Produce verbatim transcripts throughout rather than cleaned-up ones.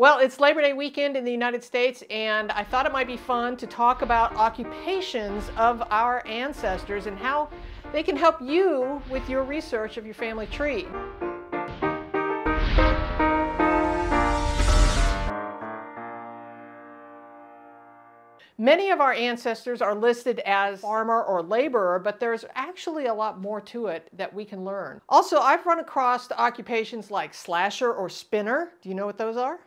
Well, it's Labor Day weekend in the United States, and I thought it might be fun to talk about occupations of our ancestors and how they can help you with your research of your family tree. Many of our ancestors are listed as farmer or laborer, but there's actually a lot more to it that we can learn. Also, I've run across occupations like slasher or spinner. Do you know what those are?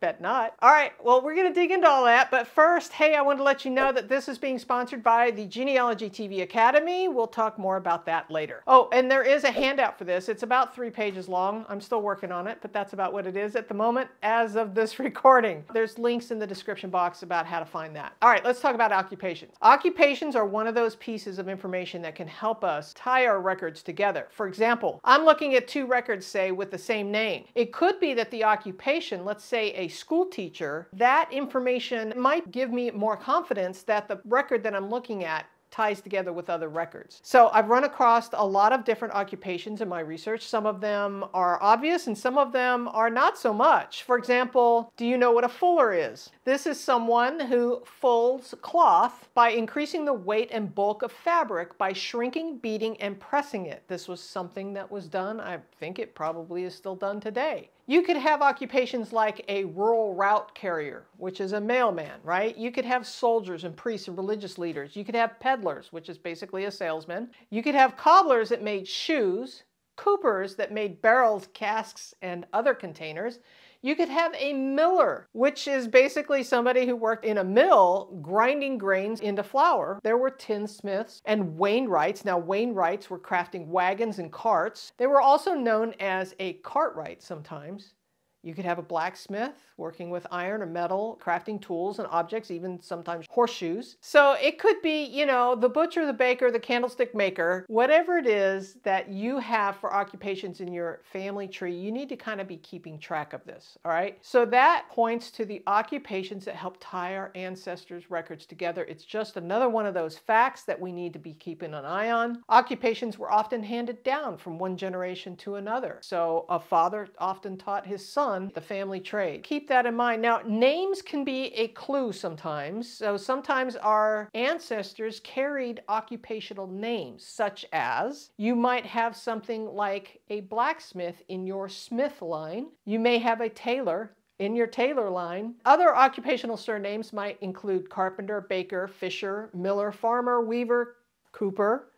Bet not. All right, well, we're gonna dig into all that, but first, hey, I want to let you know that this is being sponsored by the Genealogy T V Academy. We'll talk more about that later. Oh, and there is a handout for this. It's about three pages long. I'm still working on it, but that's about what it is at the moment as of this recording. There's links in the description box about how to find that. All right, let's talk about occupations. Occupations are one of those pieces of information that can help us tie our records together. For example, I'm looking at two records, say, with the same name. It could be that the occupation, let's say a school teacher, that information might give me more confidence that the record that I'm looking at ties together with other records. So I've run across a lot of different occupations in my research. Some of them are obvious and some of them are not so much. For example, do you know what a fuller is? This is someone who folds cloth by increasing the weight and bulk of fabric by shrinking, beating, and pressing it. This was something that was done. I think it probably is still done today. You could have occupations like a rural route carrier, which is a mailman, right? You could have soldiers and priests and religious leaders. You could have peddlers, which is basically a salesman. You could have cobblers that made shoes, coopers that made barrels, casks, and other containers. You could have a miller, which is basically somebody who worked in a mill grinding grains into flour. There were tinsmiths and wainwrights. Now, wainwrights were crafting wagons and carts. They were also known as a cartwright sometimes. You could have a blacksmith working with iron or metal, crafting tools and objects, even sometimes horseshoes. So it could be, you know, the butcher, the baker, the candlestick maker, whatever it is that you have for occupations in your family tree, you need to kind of be keeping track of this, all right? So that points to the occupations that help tie our ancestors' records together. It's just another one of those facts that we need to be keeping an eye on. Occupations were often handed down from one generation to another. So a father often taught his son the family trade. Keep that in mind. Now, names can be a clue sometimes. So sometimes our ancestors carried occupational names, such as you might have something like a blacksmith in your smith line. You may have a tailor in your tailor line. Other occupational surnames might include carpenter, baker, fisher, miller, farmer, weaver, cooper,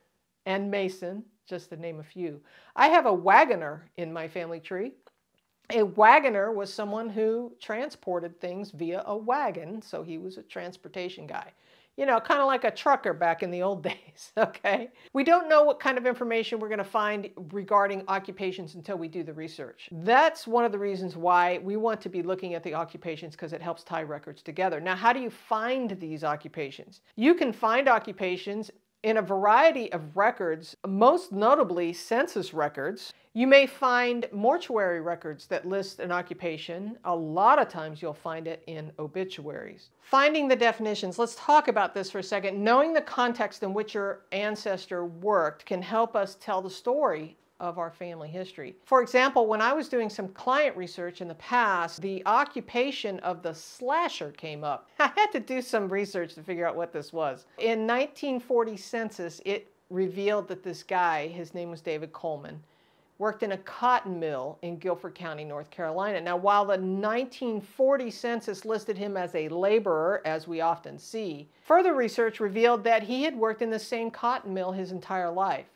and mason, just to name a few. I have a wagoner in my family tree. A wagoner was someone who transported things via a wagon, so he was a transportation guy. You know, kind of like a trucker back in the old days, okay? We don't know what kind of information we're going to find regarding occupations until we do the research. That's one of the reasons why we want to be looking at the occupations, because it helps tie records together. Now, how do you find these occupations? You can find occupations in a variety of records, most notably census records. You may find mortuary records that list an occupation. A lot of times you'll find it in obituaries. Finding the definitions, let's talk about this for a second. Knowing the context in which your ancestor worked can help us tell the story of our family history. For example, when I was doing some client research in the past, the occupation of the slasher came up. I had to do some research to figure out what this was. In nineteen forty census, it revealed that this guy, his name was David Coleman, worked in a cotton mill in Guilford County, North Carolina. Now, while the nineteen forty census listed him as a laborer, as we often see, further research revealed that he had worked in the same cotton mill his entire life.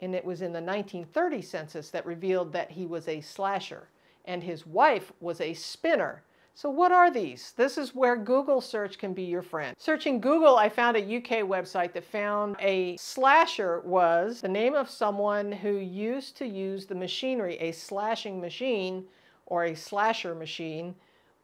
And it was in the nineteen thirty census that revealed that he was a slasher and his wife was a spinner. So what are these? This is where Google search can be your friend. Searching Google, I found a U K website that found a slasher was the name of someone who used to use the machinery, a slashing machine or a slasher machine,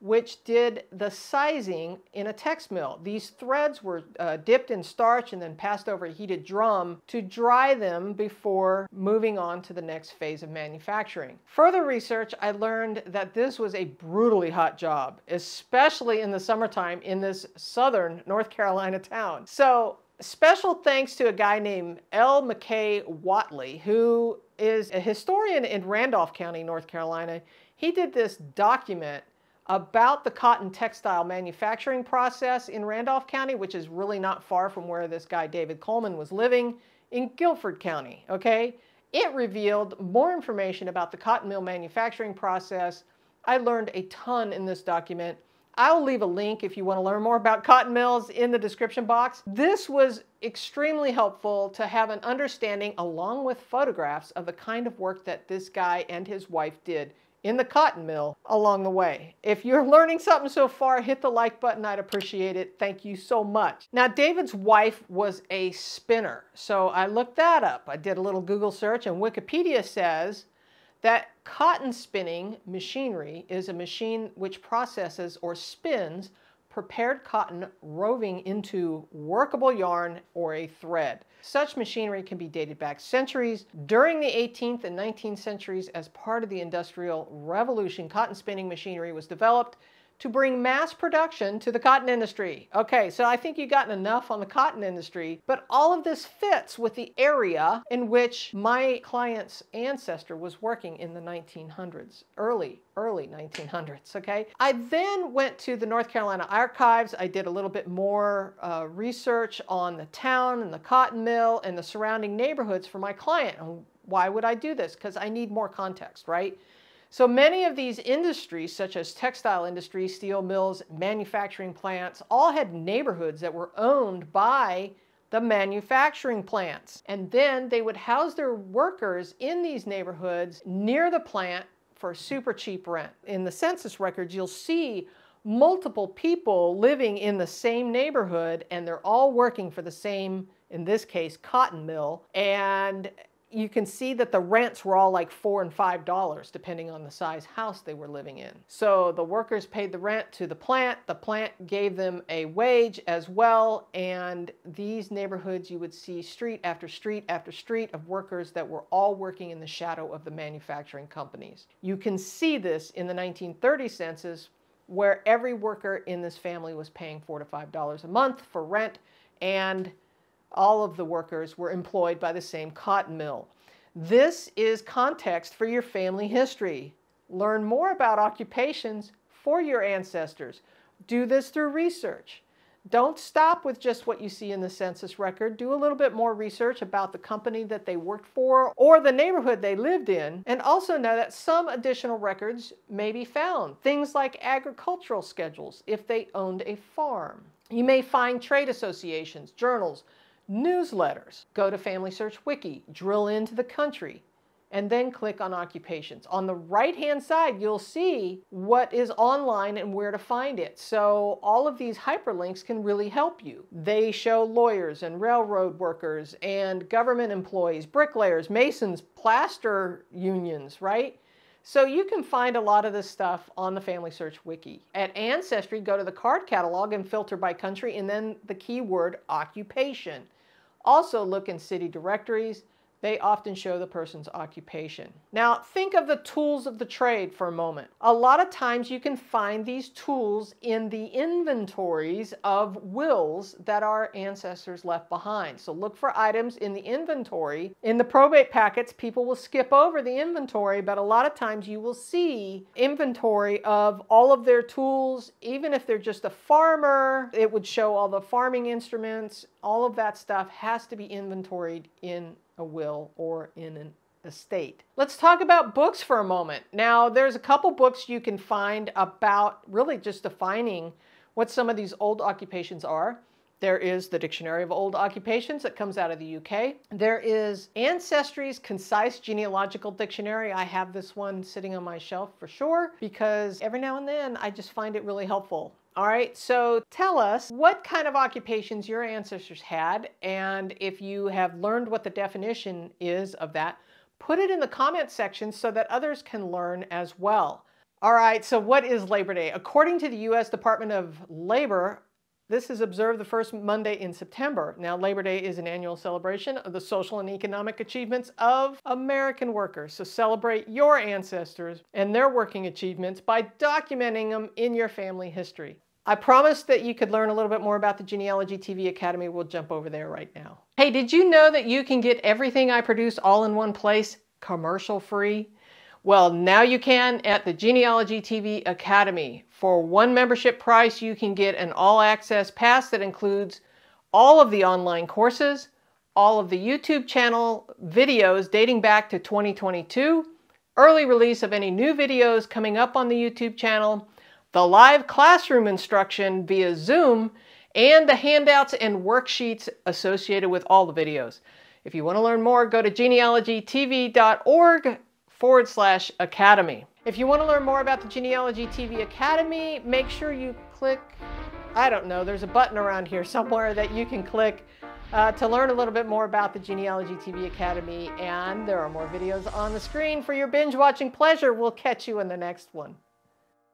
which did the sizing in a text mill. These threads were uh, dipped in starch and then passed over a heated drum to dry them before moving on to the next phase of manufacturing. Further research, I learned that this was a brutally hot job, especially in the summertime in this southern North Carolina town. So special thanks to a guy named L. McKay Whatley, who is a historian in Randolph County, North Carolina. He did this document about the cotton textile manufacturing process in Randolph County, which is really not far from where this guy David Coleman was living, in Guilford County, okay? It revealed more information about the cotton mill manufacturing process. I learned a ton in this document. I'll leave a link if you want to learn more about cotton mills in the description box. This was extremely helpful to have an understanding, along with photographs, of the kind of work that this guy and his wife did in the cotton mill along the way. If you're learning something so far, hit the like button. I'd appreciate it. Thank you so much. Now, David's wife was a spinner, so I looked that up. I did a little Google search, and Wikipedia says that cotton spinning machinery is a machine which processes or spins prepared cotton roving into workable yarn or a thread. Such machinery can be dated back centuries. During the eighteenth and nineteenth centuries, as part of the Industrial Revolution, cotton spinning machinery was developed to bring mass production to the cotton industry. Okay, so I think you've gotten enough on the cotton industry, but all of this fits with the area in which my client's ancestor was working in the nineteen hundreds, early, early nineteen hundreds, okay? I then went to the North Carolina Archives. I did a little bit more uh, research on the town and the cotton mill and the surrounding neighborhoods for my client. And why would I do this? Because I need more context, right? So many of these industries, such as textile industry, steel mills, manufacturing plants, all had neighborhoods that were owned by the manufacturing plants. And then they would house their workers in these neighborhoods near the plant for super cheap rent. In the census records, you'll see multiple people living in the same neighborhood, and they're all working for the same, in this case, cotton mill. And you can see that the rents were all like four and five dollars depending on the size house they were living in. So the workers paid the rent to the plant, the plant gave them a wage as well, and these neighborhoods you would see street after street after street of workers that were all working in the shadow of the manufacturing companies. You can see this in the nineteen thirty census, where every worker in this family was paying four to five dollars a month for rent, and all of the workers were employed by the same cotton mill. This is context for your family history. Learn more about occupations for your ancestors. Do this through research. Don't stop with just what you see in the census record. Do a little bit more research about the company that they worked for or the neighborhood they lived in, and also know that some additional records may be found. Things like agricultural schedules, if they owned a farm. You may find trade associations, journals, newsletters. Go to Family Search Wiki, drill into the country, and then click on occupations. On the right-hand side, you'll see what is online and where to find it. So all of these hyperlinks can really help you. They show lawyers and railroad workers and government employees, bricklayers, masons, plaster unions, right? So you can find a lot of this stuff on the Family Search Wiki. At Ancestry, go to the card catalog and filter by country, and then the keyword occupation. Also look in city directories. They often show the person's occupation. Now think of the tools of the trade for a moment. A lot of times you can find these tools in the inventories of wills that our ancestors left behind. So look for items in the inventory. In the probate packets, people will skip over the inventory, but a lot of times you will see inventory of all of their tools. Even if they're just a farmer, it would show all the farming instruments. All of that stuff has to be inventoried in a will or in an estate. Let's talk about books for a moment. Now, there's a couple books you can find about really just defining what some of these old occupations are. There is the Dictionary of Old Occupations that comes out of the U K. There is Ancestry's Concise Genealogical Dictionary. I have this one sitting on my shelf for sure, because every now and then I just find it really helpful. All right, so tell us what kind of occupations your ancestors had, and if you have learned what the definition is of that, put it in the comment section so that others can learn as well. All right, so what is Labor Day? According to the U S Department of Labor, this is observed the first Monday in September. Now, Labor Day is an annual celebration of the social and economic achievements of American workers. So celebrate your ancestors and their working achievements by documenting them in your family history. I promised that you could learn a little bit more about the Genealogy T V Academy. We'll jump over there right now. Hey, did you know that you can get everything I produce all in one place, commercial free? Well, now you can at the Genealogy T V Academy. For one membership price, you can get an all-access pass that includes all of the online courses, all of the YouTube channel videos dating back to twenty twenty-two, early release of any new videos coming up on the YouTube channel, the live classroom instruction via Zoom, and the handouts and worksheets associated with all the videos. If you want to learn more, go to genealogy t v dot org forward slash academy. If you want to learn more about the Genealogy T V Academy, make sure you click, I don't know, there's a button around here somewhere that you can click uh, to learn a little bit more about the Genealogy T V Academy. And there are more videos on the screen for your binge watching pleasure. We'll catch you in the next one.